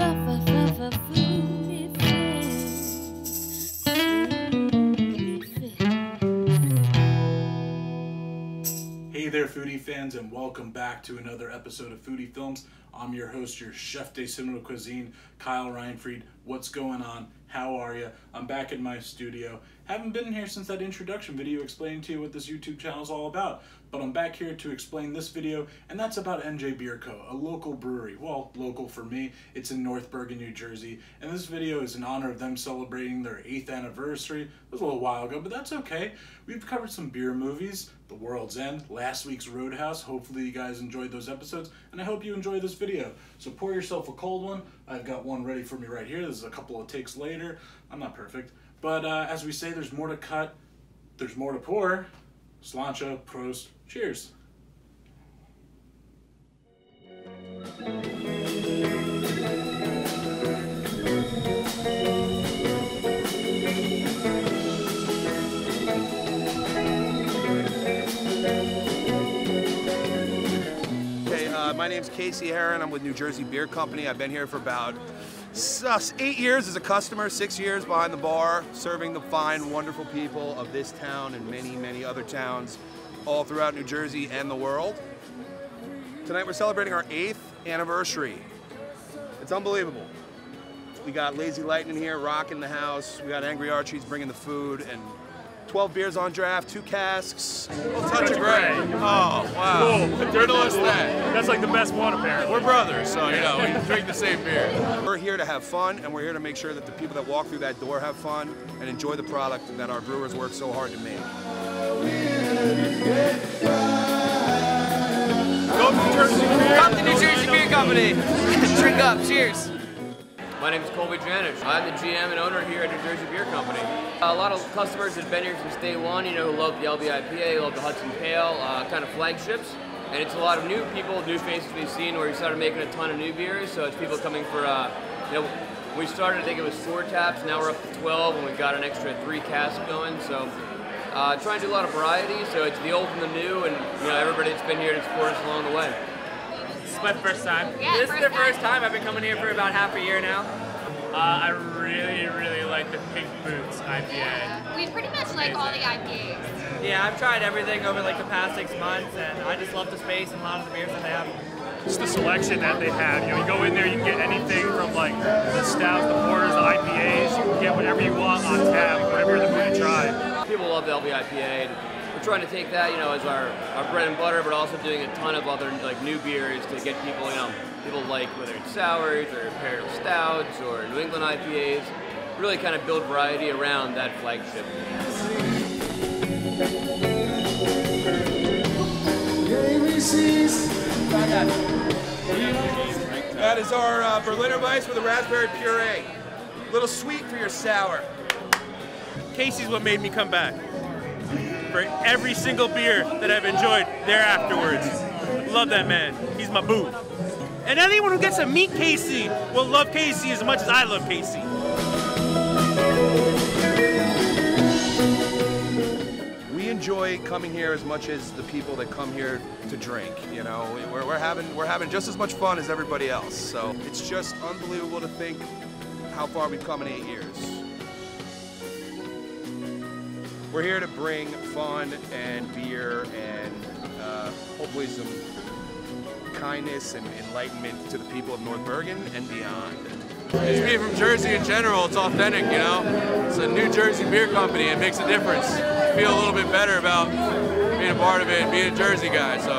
Hey there, foodie fans, and welcome back to another episode of Foodie Films. I'm your host, your chef de cinéma cuisine, Kyle Reinfried. What's going on? How are you? I'm back in my studio. Haven't been here since that introduction video explaining to you what this YouTube channel is all about, but I'm back here to explain this video, and that's about NJ Beer Co., a local brewery. Well, local for me. It's in North Bergen, New Jersey, and this video is in honor of them celebrating their 8th anniversary. It was a little while ago, but that's okay. We've covered some beer movies, The World's End, last week's Roadhouse. Hopefully you guys enjoyed those episodes, and I hope you enjoy this video. So pour yourself a cold one. I've got one ready for me right here. This is a couple of takes later. I'm not perfect, but as we say, there's more to cut, there's more to pour. Sláinte, prost, cheers. My name's Casey Herron. I'm with New Jersey Beer Company. I've been here for about 8 years as a customer, 6 years behind the bar, serving the fine, wonderful people of this town and many, many other towns all throughout New Jersey and the world. Tonight we're celebrating our 8th anniversary. It's unbelievable. We got Lazy Lightning here rocking the house. We got Angry Archie's bringing the food, and 12 beers on draft, 2 casks. Well, touch of gray. Oh, wow. Cool. Dirtle is that. That's like the best one, apparently. We're brothers, so, you know, we drink the same beer. We're here to have fun, and we're here to make sure that the people that walk through that door have fun and enjoy the product that our brewers work so hard to make. Go to Jersey Beer. Come to New Jersey Beer Company. Drink up. Cheers. My name is Colby Janisch. I'm the GM and owner here at New Jersey Beer Company. A lot of customers have been here since day one, you know, who love the LB IPA, love the Hudson Pale, kind of flagships. And it's a lot of new people, new faces we've seen, where we started making a ton of new beers. So it's people coming for, you know, we started, I think it was 4 taps, now we're up to 12, and we've got an extra 3 casks going. So trying to do a lot of variety, so it's the old and the new, and, you know, everybody that's been here to support us along the way. It's my first time. Yeah, this is the first time. I've been coming here for about half a year now. I really, really like the Pink Boots IPA. Yeah. We pretty much like all the IPAs. Yeah, I've tried everything over like the past 6 months, and I just love the space and a lot of the beers that they have. Just the selection that they have. You know, you go in there, you can get anything from like the stouts, the porters, the IPAs. You can get whatever you want on tap, whatever you're going to try. People love the LB IPA. We're trying to take that, you know, as our bread and butter, but also doing a ton of other like new beers to get people, you know, people like whether it's sours or imperial stouts or New England IPAs. Really kind of build variety around that flagship. That is our Berliner Weiss with a raspberry puree. A little sweet for your sour. Casey's what made me come back. For every single beer that I've enjoyed there afterwards. Love that man. He's my boo. And anyone who gets to meet Casey will love Casey as much as I love Casey. We enjoy coming here as much as the people that come here to drink. You know, we're having just as much fun as everybody else. So it's just unbelievable to think how far we've come in 8 years. We're here to bring fun and beer and hopefully some kindness and enlightenment to the people of North Bergen and beyond. Just being from Jersey in general, it's authentic, you know? It's a New Jersey Beer Company, it makes a difference. I feel a little bit better about being a part of it and being a Jersey guy, so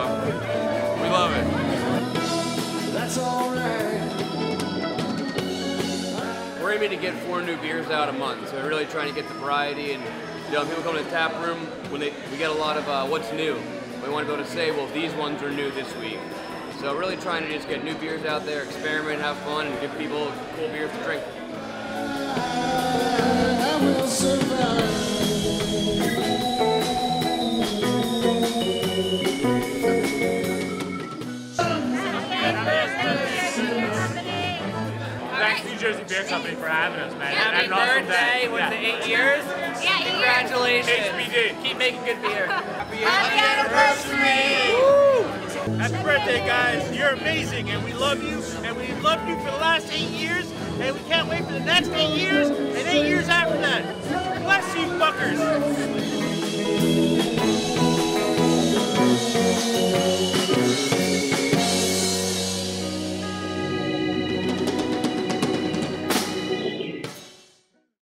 we love it. That's all right. We're aiming to get 4 new beers out a month, so we're really trying to get the variety and, you know, people come to the tap room, when we get a lot of what's new. We want to be able to say, well, these ones are new this week. So really trying to just get new beers out there, experiment, have fun, and give people cool beers to drink. Thanks, New Jersey Beer Company, for having us, man. Happy birthday! Was it 8 years? Yeah, congratulations. HBD. Keep making good beer. Happy anniversary! Woo! Happy birthday, guys. You're amazing, and we love you, and we've loved you for the last 8 years. and we can't wait for the next 8 years and 8 years after that.